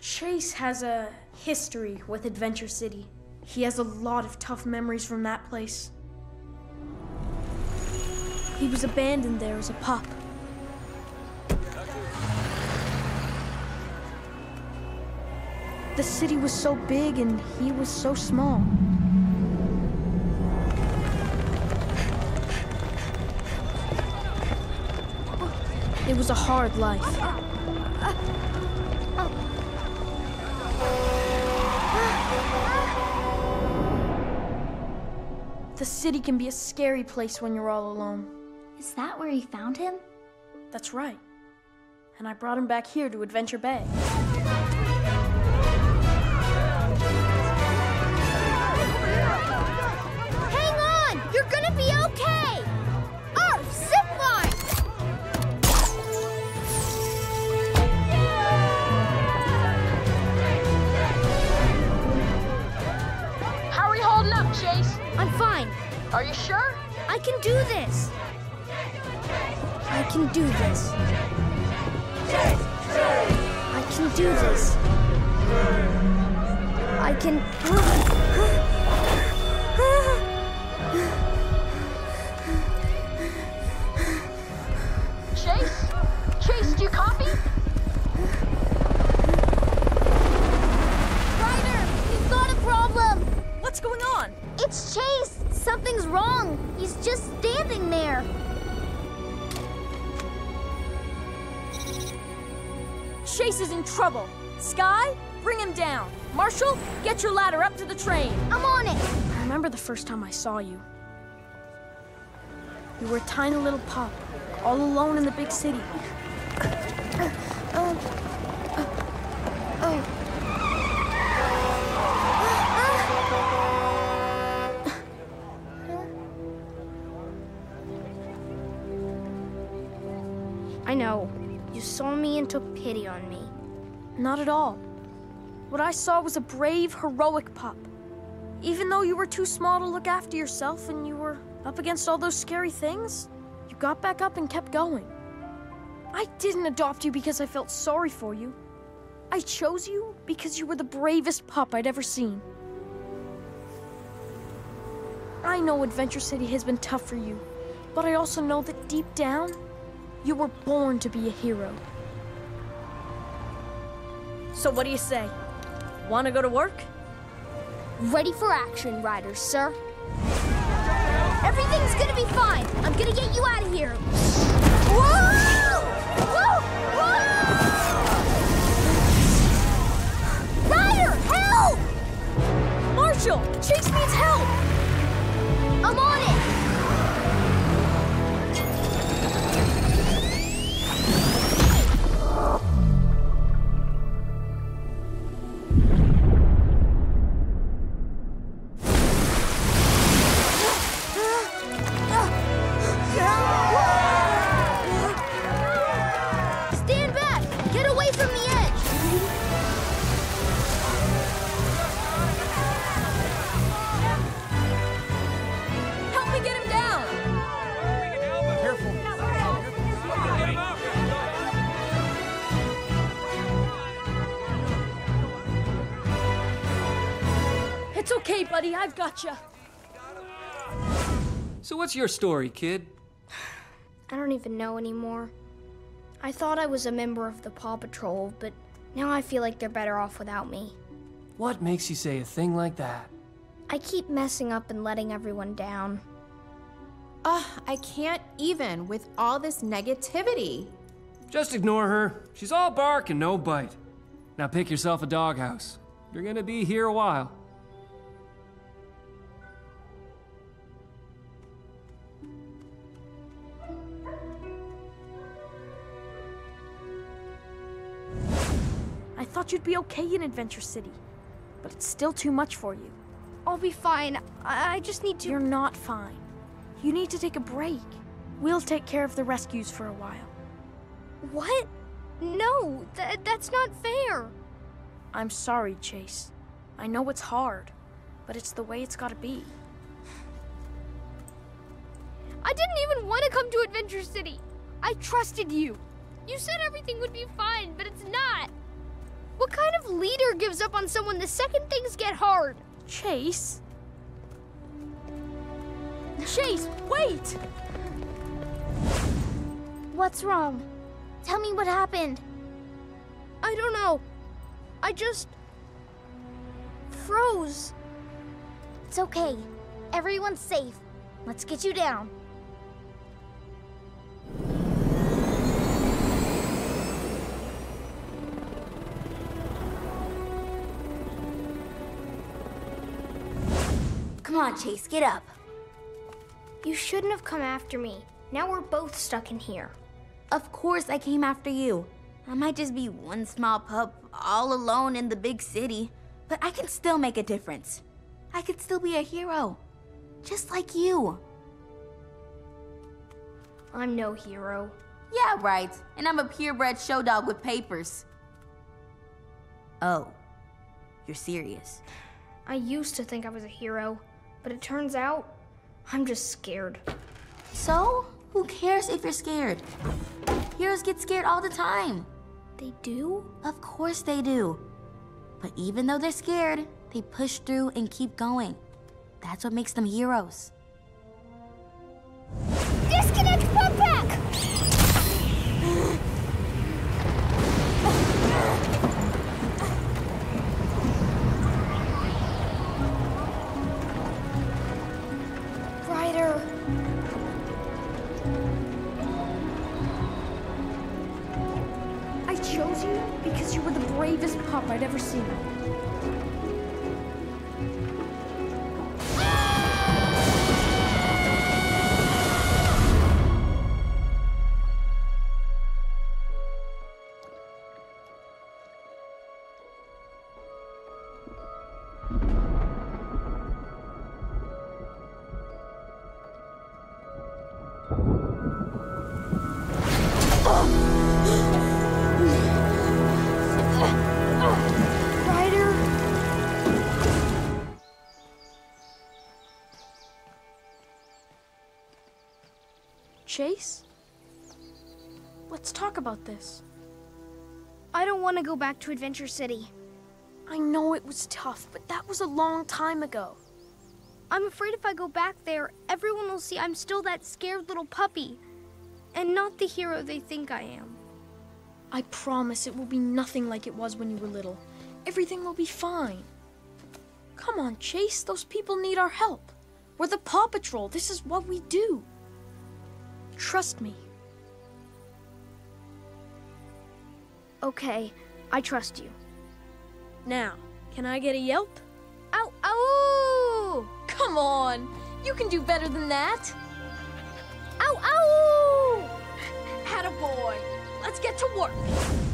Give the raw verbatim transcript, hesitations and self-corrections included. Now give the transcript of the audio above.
Chase has a history with Adventure City. He has a lot of tough memories from that place. He was abandoned there as a pup. The city was so big and he was so small. It was a hard life. The city can be a scary place when you're all alone. Is that where you found him? That's right. And I brought him back here to Adventure Bay. Hang on! You're gonna be okay! Oh, zip line! How are you holding up, Chase? I'm fine. Are you sure? I can do this. I can do this. I can do this. I can... Chase? Chase, do you copy? Ryder, we've got a problem. What's going on? It's Chase! Something's wrong! He's just standing there! Chase is in trouble! Sky, bring him down! Marshall, get your ladder up to the train! I'm on it! I remember the first time I saw you. You were a tiny little pup, all alone in the big city. Uh, uh, uh, uh, uh. I know. You saw me and took pity on me. Not at all. What I saw was a brave, heroic pup. Even though you were too small to look after yourself and you were up against all those scary things, you got back up and kept going. I didn't adopt you because I felt sorry for you. I chose you because you were the bravest pup I'd ever seen. I know Adventure City has been tough for you, but I also know that deep down, you were born to be a hero. So what do you say? Want to go to work? Ready for action, Ryder, sir. Everything's gonna be fine. I'm gonna get you out of here. Whoa! Whoa! Whoa! Ryder, help! Marshall, Chase needs help! I'm on it! It's okay, buddy. I've gotcha. So what's your story, kid? I don't even know anymore. I thought I was a member of the Paw Patrol, but now I feel like they're better off without me. What makes you say a thing like that? I keep messing up and letting everyone down. Ugh, I can't even with all this negativity. Just ignore her. She's all bark and no bite. Now pick yourself a doghouse. You're gonna be here a while. I thought you'd be okay in Adventure City, but it's still too much for you. I'll be fine. I, I just need to... You're not fine. You need to take a break. We'll take care of the rescues for a while. What? No, th that's not fair. I'm sorry, Chase. I know it's hard, but it's the way it's gotta be. I didn't even want to come to Adventure City. I trusted you. You said everything would be fine, but it's not. What kind of leader gives up on someone the second things get hard? Chase? Chase, wait! What's wrong? Tell me what happened. I don't know. I just... froze. It's okay. Everyone's safe. Let's get you down. Come on, Chase, get up. You shouldn't have come after me. Now we're both stuck in here. Of course I came after you. I might just be one small pup all alone in the big city, but I can still make a difference. I could still be a hero, just like you. I'm no hero. Yeah, right. And I'm a purebred show dog with papers. Oh, you're serious? I used to think I was a hero, but it turns out I'm just scared. So? Who cares if you're scared? Heroes get scared all the time. They do? Of course they do. But even though they're scared, they push through and keep going. That's what makes them heroes. Disconnect Pup Pack! Ryder. I chose you because you were the bravest pup I'd ever seen. Chase, let's talk about this. I don't want to go back to Adventure City. I know it was tough, but that was a long time ago. I'm afraid if I go back there, everyone will see I'm still that scared little puppy, and not the hero they think I am. I promise it will be nothing like it was when you were little. Everything will be fine. Come on, Chase, those people need our help. We're the Paw Patrol, this is what we do. Trust me. Okay, I trust you. Now, can I get a yelp? Ow, ow! Come on! You can do better than that! Ow, ow! Attaboy! Let's get to work!